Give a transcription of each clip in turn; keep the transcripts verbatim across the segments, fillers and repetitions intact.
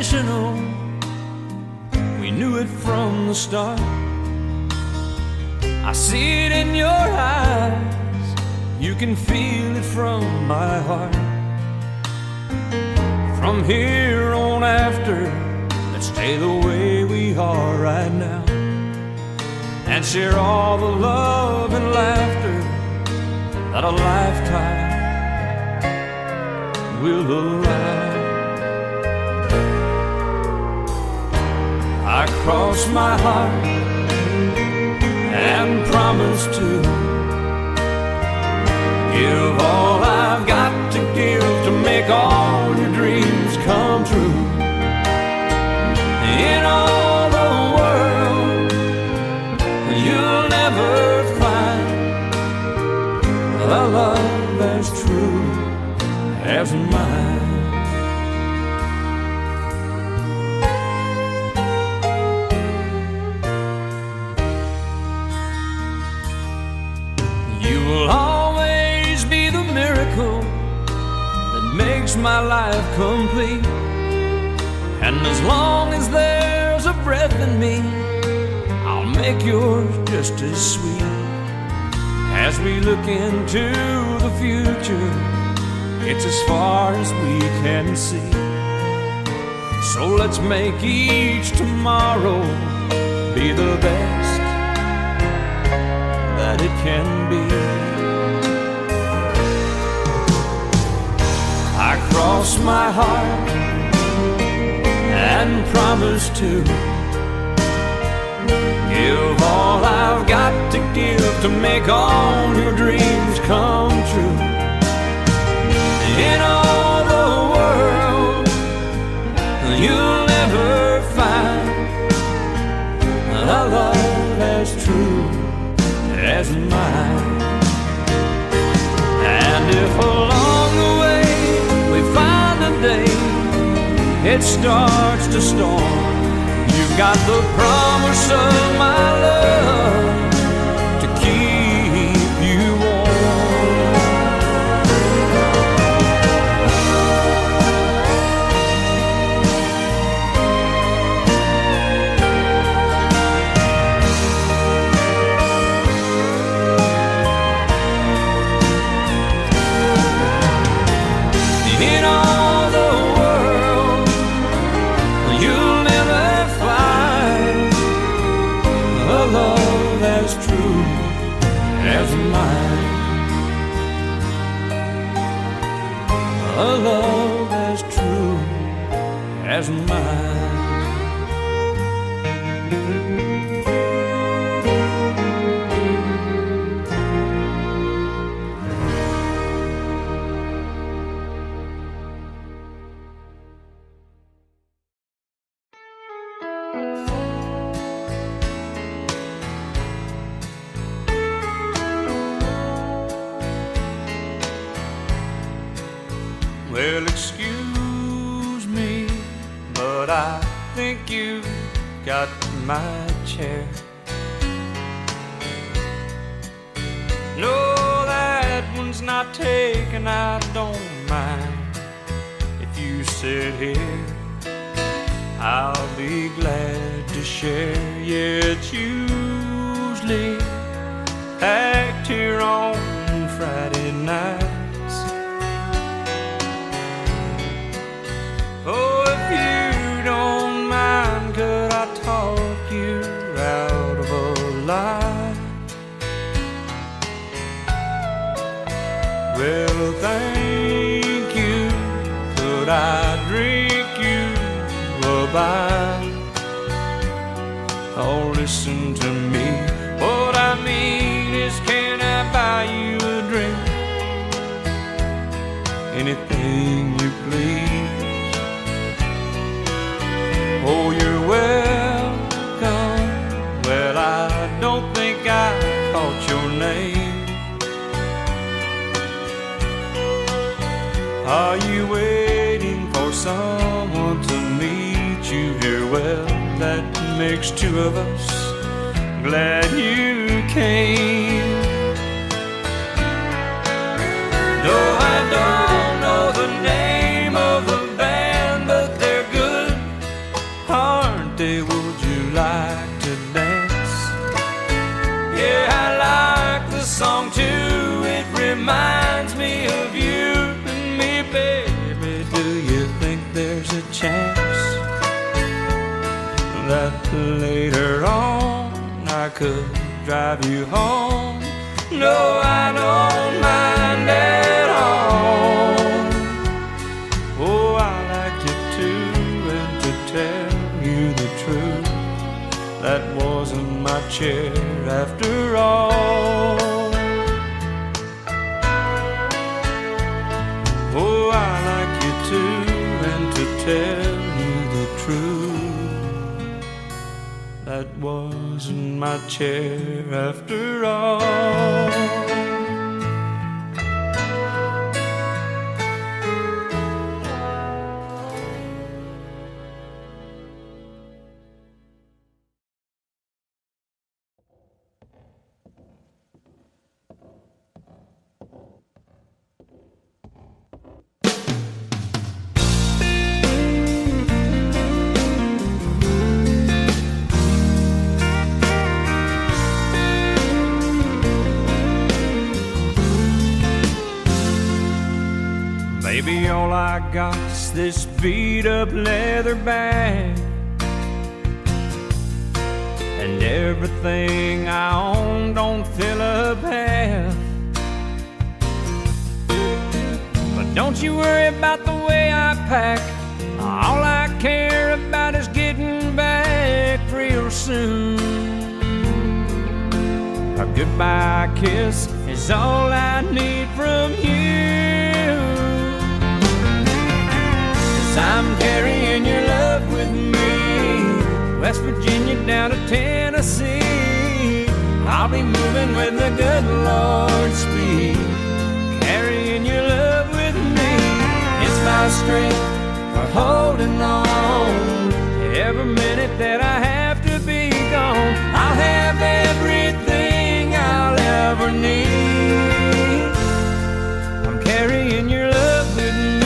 intentional. We knew it from the start. I see it in your eyes. You can feel it from my heart. From here on after, let's stay the way we are right now, and share all the love and laughter that a lifetime will allow. I cross my heart and promise to give all I've got to give to make all your dreams come true. In all the world, you'll never find a love as true as mine. My life complete, and as long as there's a breath in me, I'll make yours just as sweet. As we look into the future, it's as far as we can see. So let's make each tomorrow be the best that it can be. I cross my heart and promise to give all I've got to give to make all your dreams come true. In all the world, you'll never find a love as true as mine. And if along the way it starts to storm, you've got the promise of my love to keep you warm. In all the as mine, a love as true as mine. Well, excuse me, but I think you've got my chair. No, that one's not taken, I don't mind. If you sit here, I'll be glad to share. Yeah, it's usually packed here on Friday night. Oh, if you don't mind, could I talk you out of a lie? Well, thank you, could I drink you a bite? Oh, listen to me, what I mean is can I buy you a drink? Anything you please. Oh, you're welcome. Well, I don't think I caught your name. Are you waiting for someone to meet you here? Well, that makes two of us. Glad you came. No, I don't know the name of the band, but they're good. day would you like to dance? Yeah, I like the song too. It reminds me of you and me, baby. Do you think there's a chance that later on I could drive you home? No, I don't mind at all. Oh, I liked it too, and to tell you the truth, that wasn't my chair after all. Oh, I like you too, and to tell you the truth, that wasn't my chair after all. Maybe all I got's this beat-up leather bag, and everything I own don't fill up half. But don't you worry about the way I pack. All I care about is getting back real soon. A goodbye kiss is all I need from you. I'm carrying your love with me, West Virginia down to Tennessee. I'll be moving with the good Lord speed, carrying your love with me. It's my strength for holding on, every minute that I have to be gone. I'll have everything I'll ever need. I'm carrying your love with me.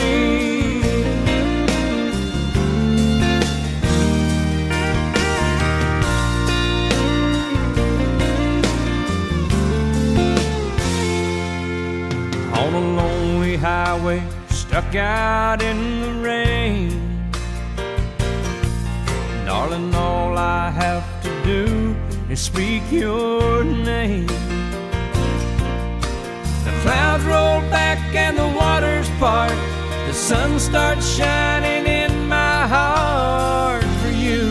Highway stuck out in the rain, darling, all I have to do is speak your name. The clouds roll back and the waters part, the sun starts shining in my heart for you.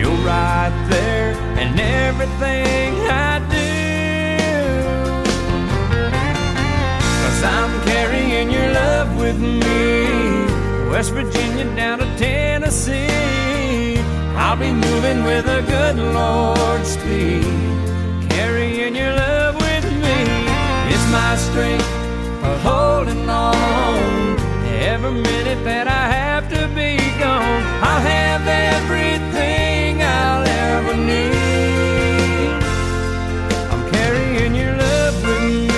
You're right there and everything I do. I'm carrying your love with me, West Virginia down to Tennessee. I'll be moving with a good Lord speed, carrying your love with me. It's my strength for holding on, every minute that I have to be gone. I'll have everything I'll ever need. I'm carrying your love with me.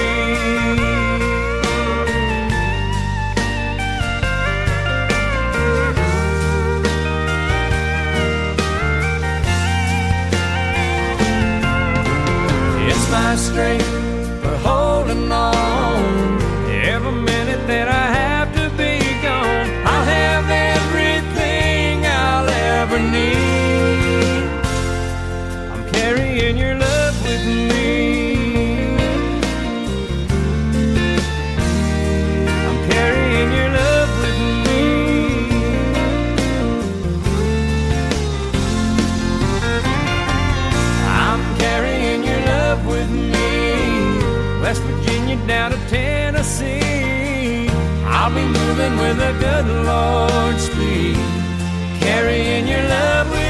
My strength for holding on, every minute that I have to be gone. I'll have everything I'll ever need. I'm carrying your love with me. I'm carrying your love with me. I'm carrying your love with me. West Virginia down to Tennessee, I'll be moving with a good Lord speed, carrying your love with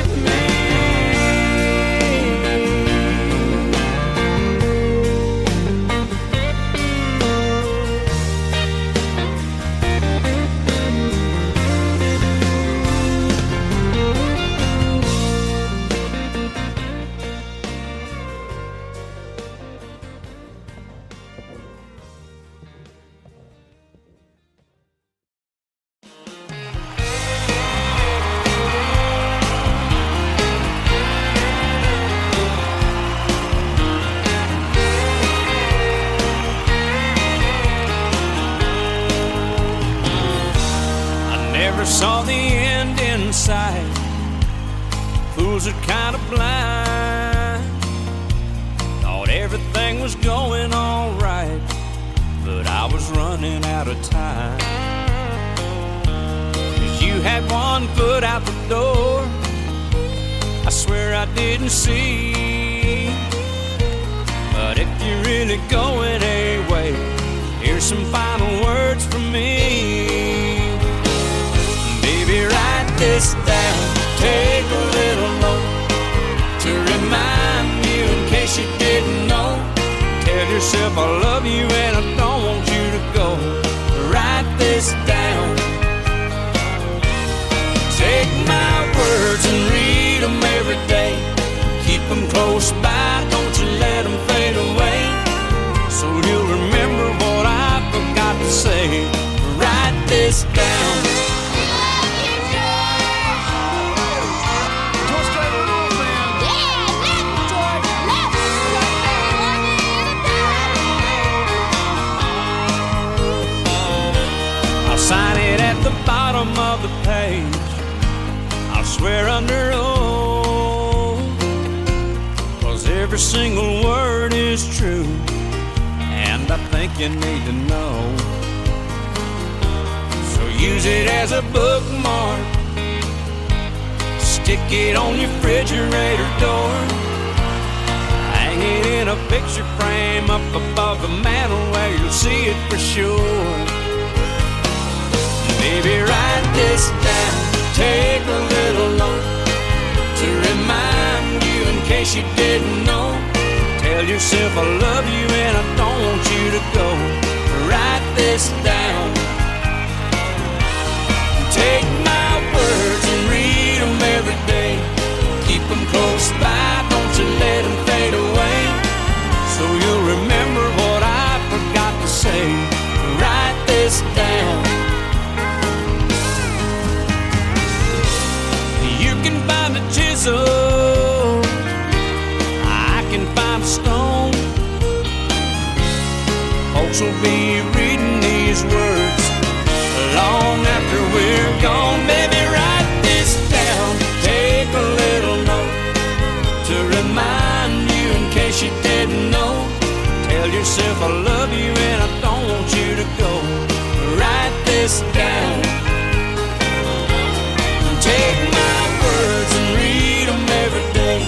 was kind of blind. Thought everything was going all right, but I was running out of time. 'Cause you had one foot out the door, I swear I didn't see. But if you're really going away, here's some final words from me. Baby, write this down, take a little note to remind you in case you didn't know. Tell yourself I love you and I don't want you to go. Write this down, take my words and read them every day. Keep them close by, don't you let them fade away, so you'll remember what I forgot to say. Write this down. Sign it at the bottom of the page, I'll swear under oath, 'cause every single word is true, and I think you need to know. So use it as a bookmark, stick it on your refrigerator door, hang it in a picture frame up above the mantel where you'll see it for sure. Baby, write this down, take a little note to remind you in case you didn't know. Tell yourself I love you and I don't want you to go. Write this down, take my words and read them every day. Keep them close by, don't you let them fade away, so you'll remember what I forgot to say. Write this down. Chisel, I can find a stone. Folks will be reading these words long after we're gone. Baby, write this down, take a little note to remind you in case you didn't know. Tell yourself I love you and I don't want you to go. Write this down, take my words and read them every day.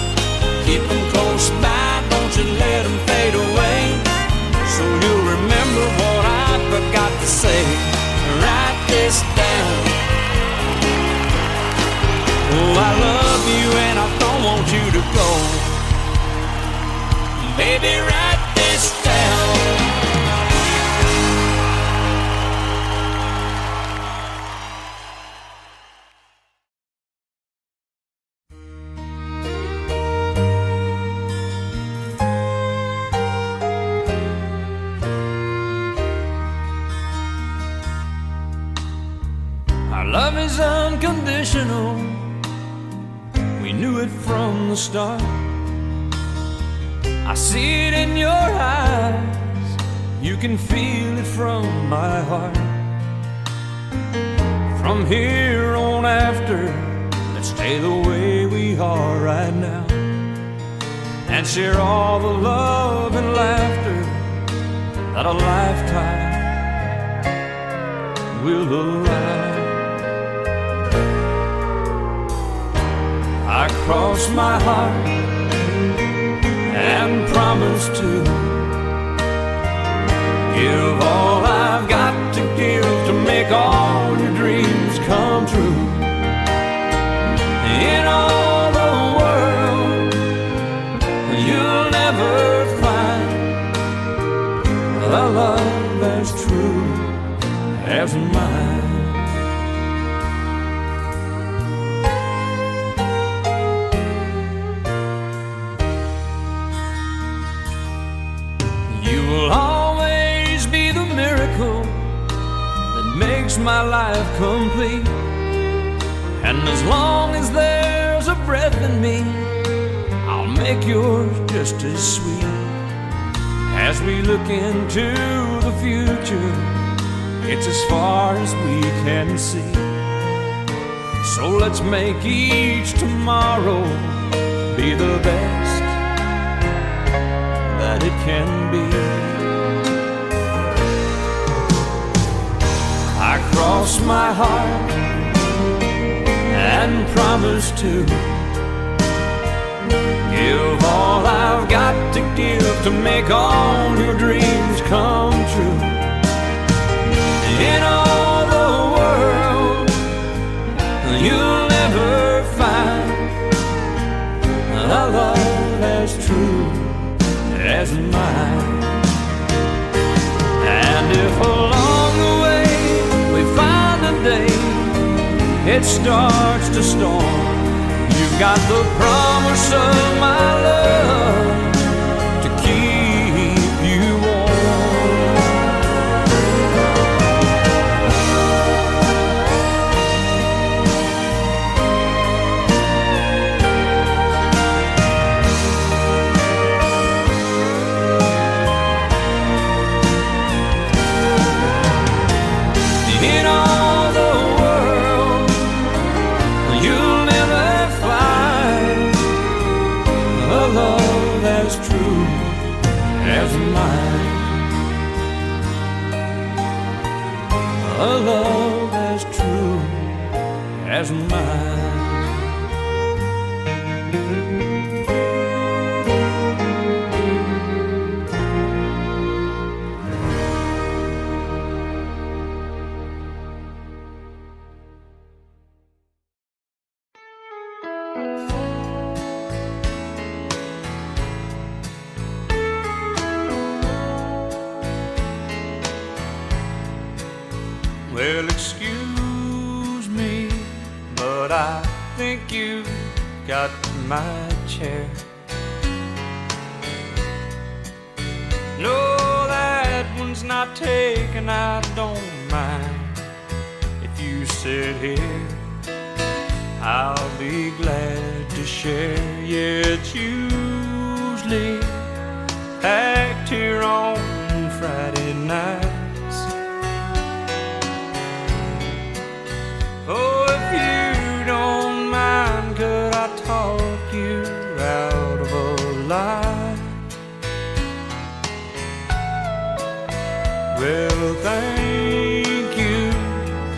Keep them close by, don't you let them fade away, so you'll remember what I forgot to say. Write this down. Oh, I love you and I don't want you to go. Baby, write this down. Love is unconditional, we knew it from the start. I see it in your eyes, you can feel it from my heart. From here on after, let's stay the way we are right now, and share all the love and laughter that a lifetime will allow. I cross my heart and promise to give all I've got to give to make all your dreams come true. In all the world, you'll never find a love as true as mine. My life complete, and as long as there's a breath in me, I'll make yours just as sweet. As we look into the future, it's as far as we can see, So let's make each tomorrow be the best that it can be. I cross my heart and promise to give all I've got to give to make all your dreams come true. In all the world, you'll never find a love as true as mine. And if along the way we find a day it starts to storm, you've got the promise of my love to keep you warm. In all the world, you'll never love as true as mine, a love as true as mine. Well, excuse me, but I think you've got my chair. No, that one's not taken, I don't mind. If you sit here, I'll be glad to share. Yeah, it's usually packed here on Friday night. Oh, if you don't mind, could I talk you out of a lie? Well, thank you,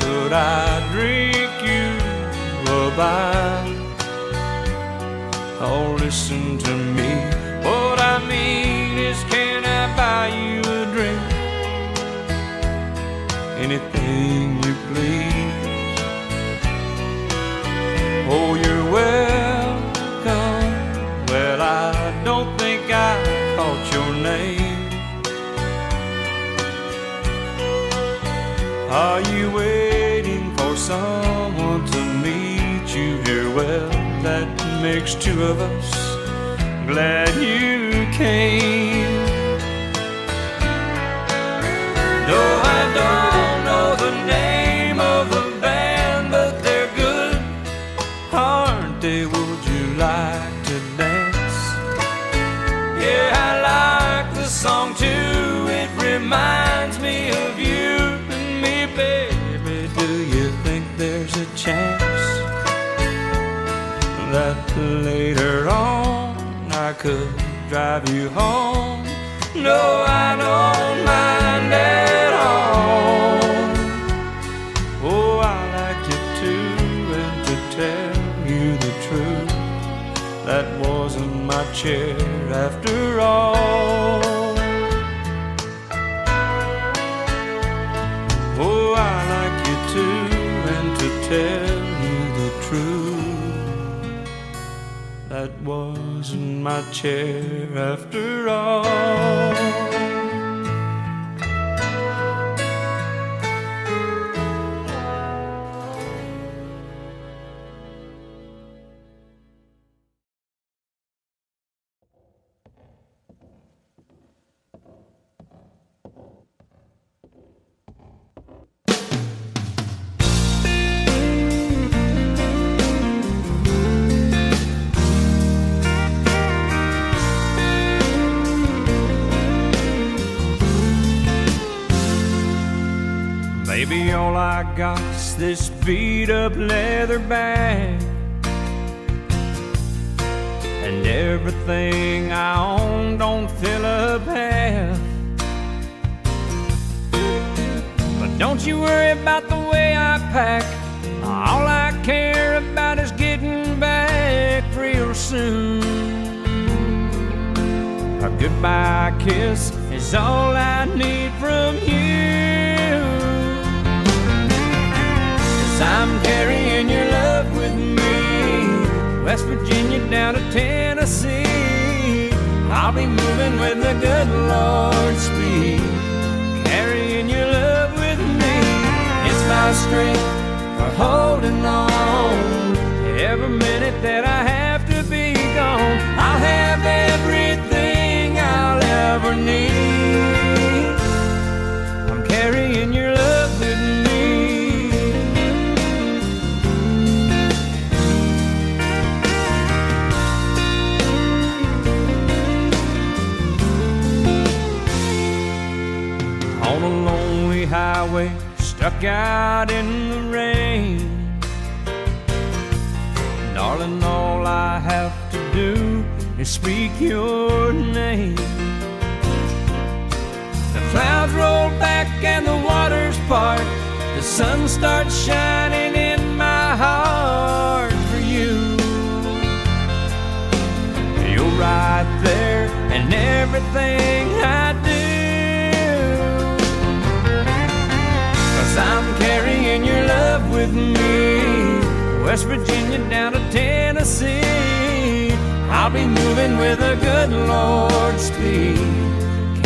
could I drink you a bite? Oh, listen to me, what I mean is, can I buy you a drink? Anything you please. Oh, you're welcome. Well, I don't think I caught your name. Are you waiting for someone to meet you here? Well, that makes two of us. Glad you came. No, I don't know the name of the band, but they're good. Hard day, would you like to dance? Yeah, I like the song too. It reminds me of you and me, baby. Do you think there's a chance that later on I could drive you home? No, I don't mind at all. Oh, I like you too, and to tell truth, that wasn't my chair after all. Oh, I like you too, and to tell you the truth, that wasn't my chair after all. all I got's this beat-up leather bag, and everything I own don't fill up half. But don't you worry about the way I pack. All I care about is getting back real soon. A goodbye kiss is all I need from you. 'Cause I'm carrying your love with me, West Virginia down to Tennessee. I'll be moving with the good Lord's speed, carrying your love with me. It's my strength for holding on, every minute that I have to be gone. I'll have everything I'll ever need. I'm carrying your love with me. On a lonely highway, stuck out in the rain, darling, all I have to do is speak your name. The clouds roll back and the waters part, the sun starts shining in my heart for you. You're right there in everything I do. I'm carrying your love with me, West Virginia down to Tennessee. I'll be moving with a good Lord's speed,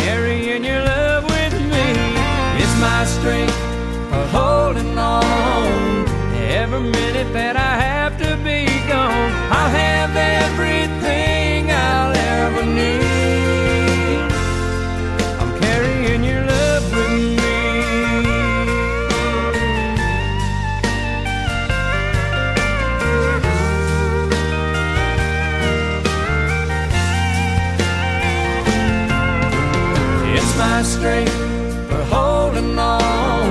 carrying your love with me. It's my strength for holding on, every minute that I have to be gone. I'll have everything I'll ever need. I'm carrying your love with me. My strength for holding on,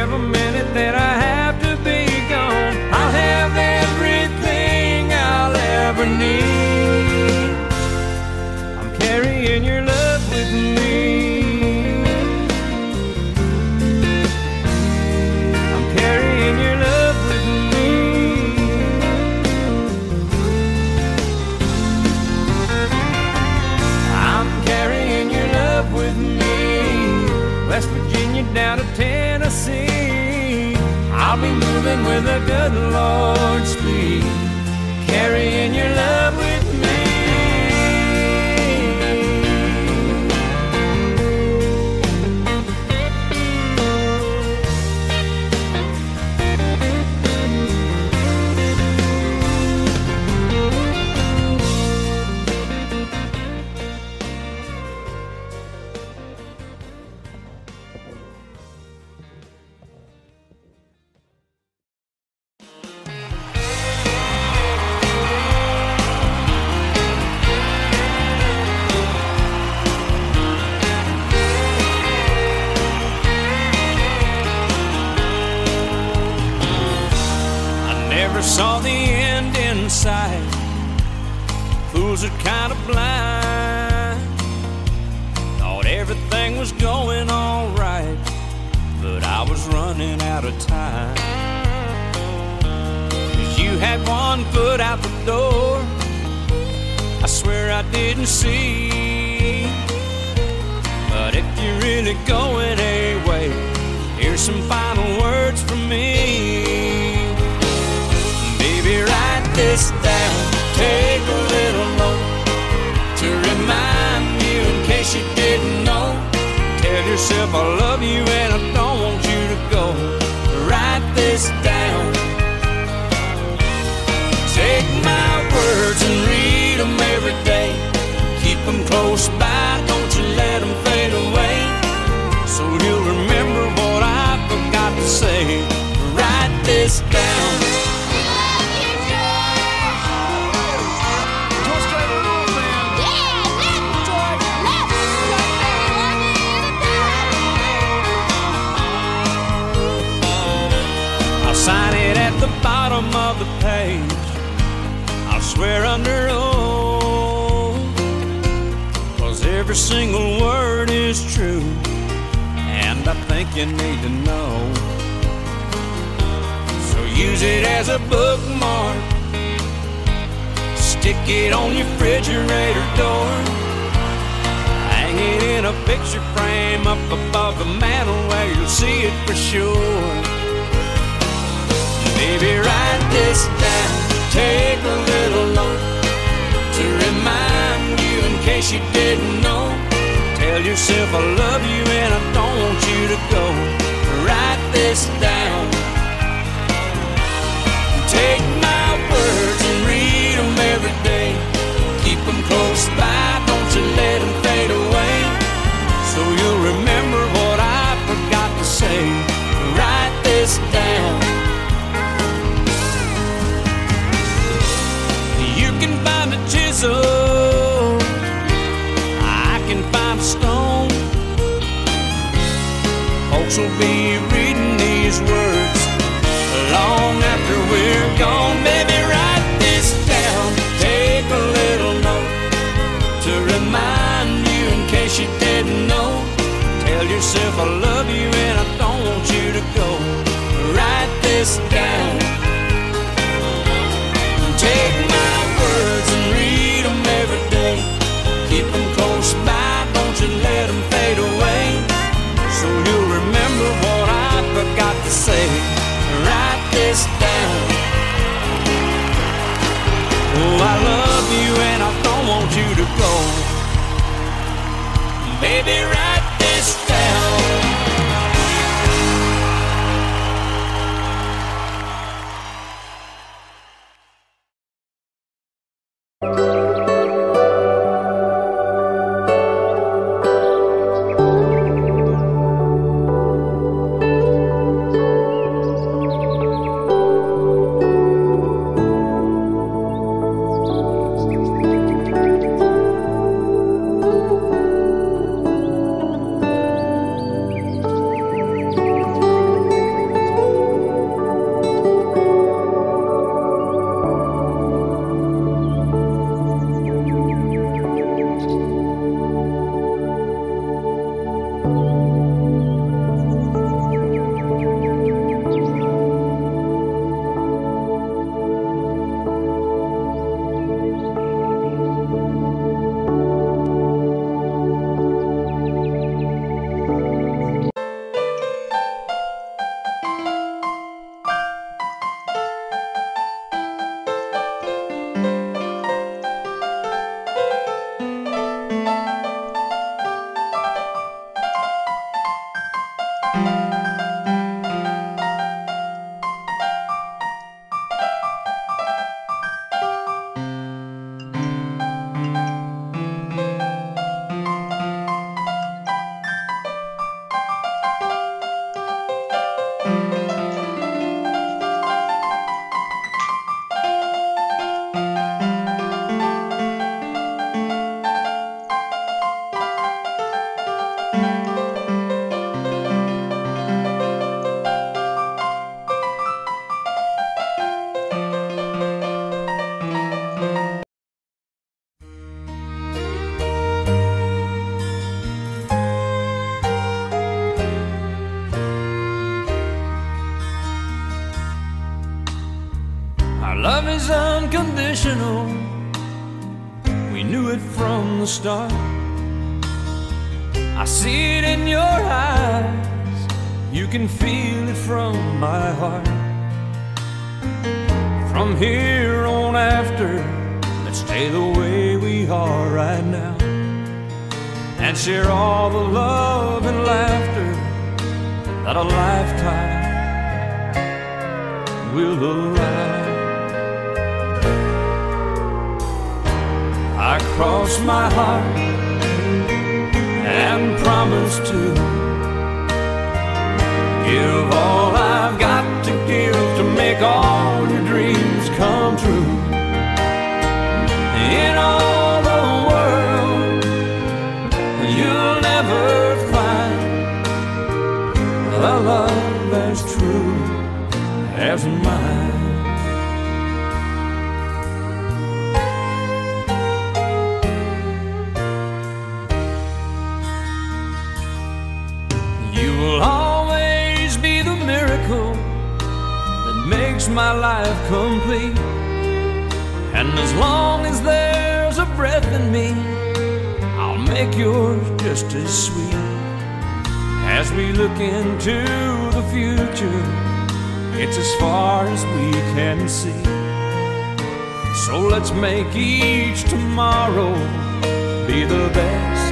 every minute that I have to be gone. I'll have everything I'll ever need. I'm carrying your love with me. I'm carrying your love with me. I'm carrying your love with me, West Virginia down to Tennessee. I'll be moving with a good Lord's speed, carrying your love with me. Saw the end in sight. Fools are kind of blind. Thought everything was going all right, but I was running out of time. 'Cause you had one foot out the door, I swear I didn't see. But if you're really going away, here's some final words from me. This down, take a little note to remind you in case you didn't know. Tell yourself I love you and I don't want you to go. Write this down, take my words and read them every day. Keep them close by, don't you let them fade away, so you'll remember what I forgot to say. Write this down. swear under oath, 'cause every single word is true, and I think you need to know. So use it as a bookmark, stick it on your refrigerator door, hang it in a picture frame up above the mantel where you'll see it for sure. Maybe write this down, take a little note to remind you in case you didn't know. Tell yourself I love you and I don't want you to go. Write this down, take my words and read them every day. Keep them close by, don't you let them fade away. So you'll remember what I forgot to say. Write this down. Chisel, I can find a stone. Folks will be reading these words long after we're gone. Baby, write this down, take a little note to remind you in case you didn't know. Tell yourself I love you and I don't want you to go. Write this down, take my words and read them every day. Keep them close by, don't you let them fade away. So you'll remember what I forgot to say. Write this down. Oh, I love you and I don't want you to go. Baby, write this down. Unconditional, we knew it from the start. I see it in your eyes, you can feel it from my heart. From here on after, let's stay the way we are right now, and share all the love and laughter that a lifetime will allow. I cross my heart and promise to give all I've got to give to make all your dreams come true. In all the world, you'll never find a love as true as mine. my life complete. And as long as there's a breath in me, I'll make yours just as sweet. As we look into the future, it's as far as we can see. So let's make each tomorrow be the best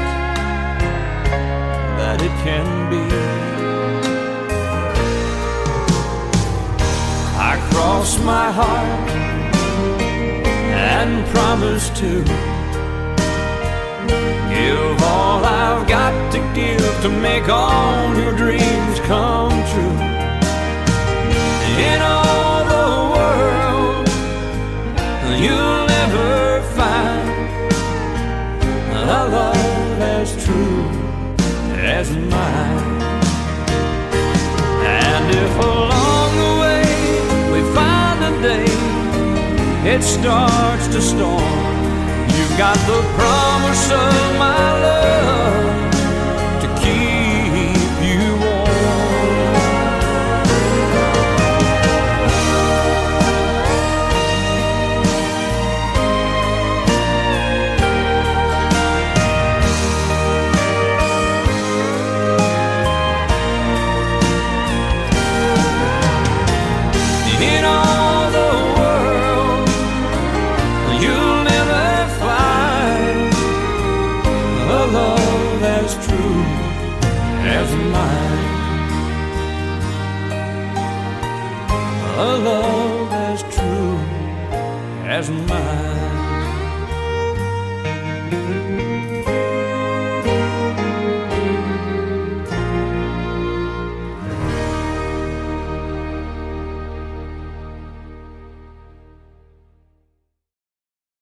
that it can be. I cross my heart and promise to give all I've got to give to make all your dreams come true. In all the world, you'll never find a love as true as mine. And if along the way we find a day it starts to storm, you've got the promise of my love to keep you warm. In all the world, you'll never find a love as true as mine, a love as true as mine.